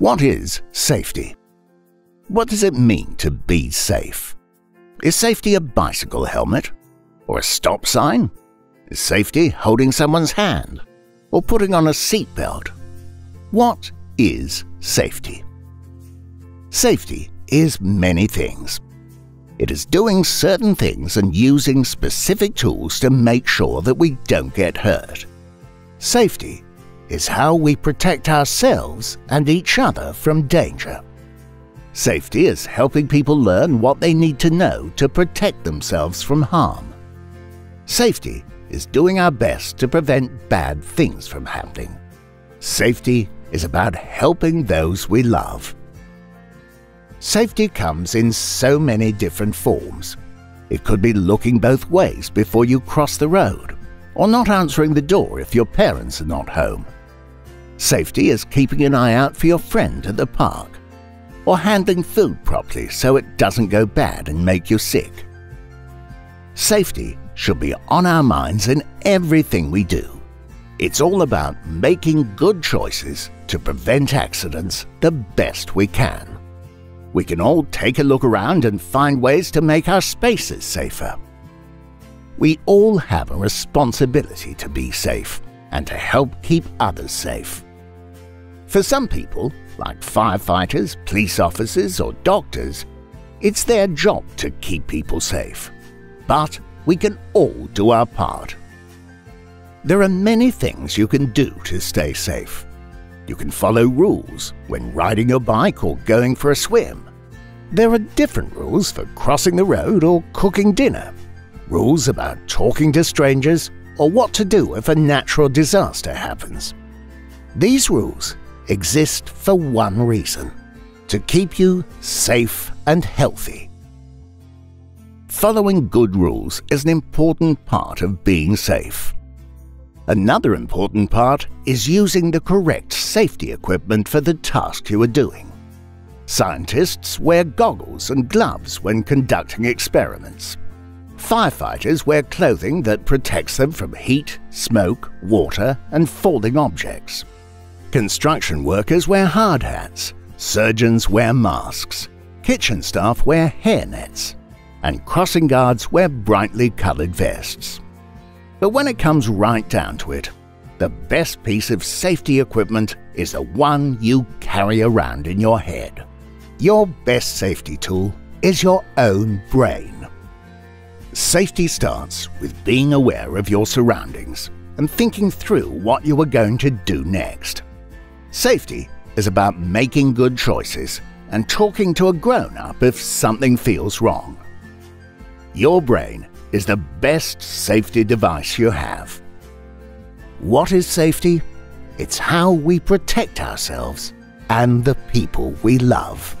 What is safety? What does it mean to be safe? Is safety a bicycle helmet? Or a stop sign? Is safety holding someone's hand? Or putting on a seatbelt? What is safety? Safety is many things. It is doing certain things and using specific tools to make sure that we don't get hurt. Safety is how we protect ourselves and each other from danger. Safety is helping people learn what they need to know to protect themselves from harm. Safety is doing our best to prevent bad things from happening. Safety is about helping those we love. Safety comes in so many different forms. It could be looking both ways before you cross the road, or not answering the door if your parents are not home. Safety is keeping an eye out for your friend at the park, or handling food properly so it doesn't go bad and make you sick. Safety should be on our minds in everything we do. It's all about making good choices to prevent accidents the best we can. We can all take a look around and find ways to make our spaces safer. We all have a responsibility to be safe and to help keep others safe. For some people, like firefighters, police officers, or doctors, it's their job to keep people safe. But we can all do our part. There are many things you can do to stay safe. You can follow rules when riding your bike or going for a swim. There are different rules for crossing the road or cooking dinner, rules about talking to strangers, or what to do if a natural disaster happens. These rules exist for one reason: to keep you safe and healthy. Following good rules is an important part of being safe. Another important part is using the correct safety equipment for the task you are doing. Scientists wear goggles and gloves when conducting experiments. Firefighters wear clothing that protects them from heat, smoke, water, and falling objects. Construction workers wear hard hats, surgeons wear masks, kitchen staff wear hairnets, and crossing guards wear brightly coloured vests. But when it comes right down to it, the best piece of safety equipment is the one you carry around in your head. Your best safety tool is your own brain. Safety starts with being aware of your surroundings and thinking through what you are going to do next. Safety is about making good choices and talking to a grown-up if something feels wrong. Your brain is the best safety device you have. What is safety? It's how we protect ourselves and the people we love.